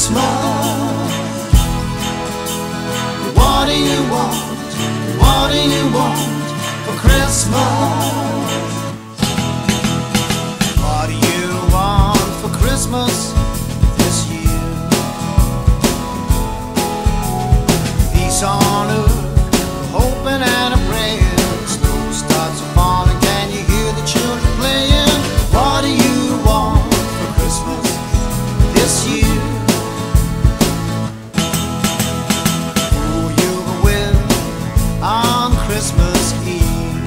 small. What do you want? What do you want for Christmas? What do you want for Christmas this year? Peace on earth, hoping and a prayer. Snow starts falling, can you hear the children playing? What do you want for Christmas this year? Christmas Eve,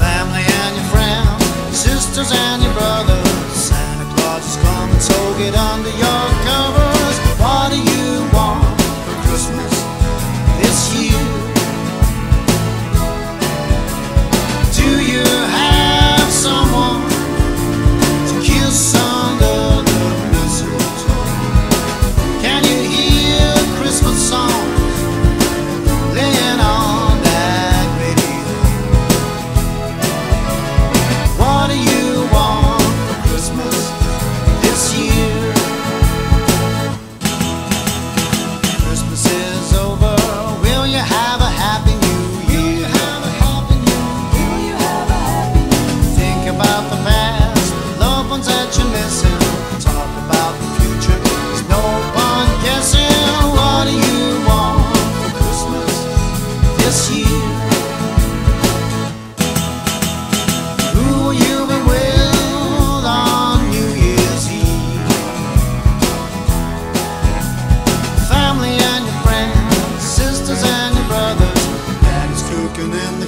family and your friends, your sisters and your brothers. Santa Claus is coming, so get under your covers. What do you want for Christmas this year? Do you have someone to kiss under the mistletoe? Can you hear Christmas songs?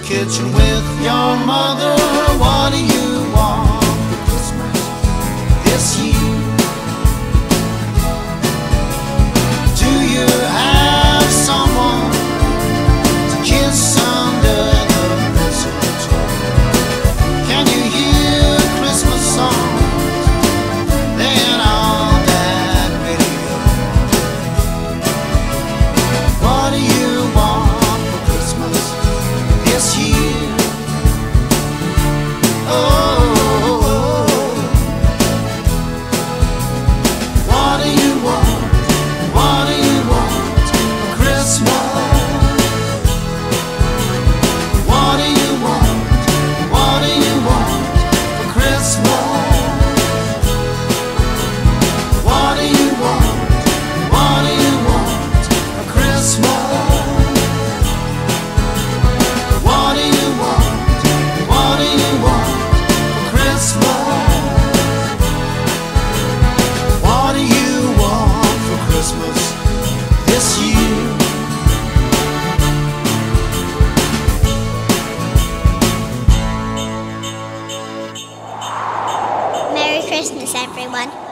Kitchen with your mother. What do you want for Christmas this year? Do you have someone to kiss under the mistletoe? Can you hear Christmas songs playing on that radio? What do you want for Christmas this year? Oh, what do you want? What do you want for Christmas? What do you want? What do you want for Christmas? What do you want? What do you want for Christmas? Merry Christmas, everyone.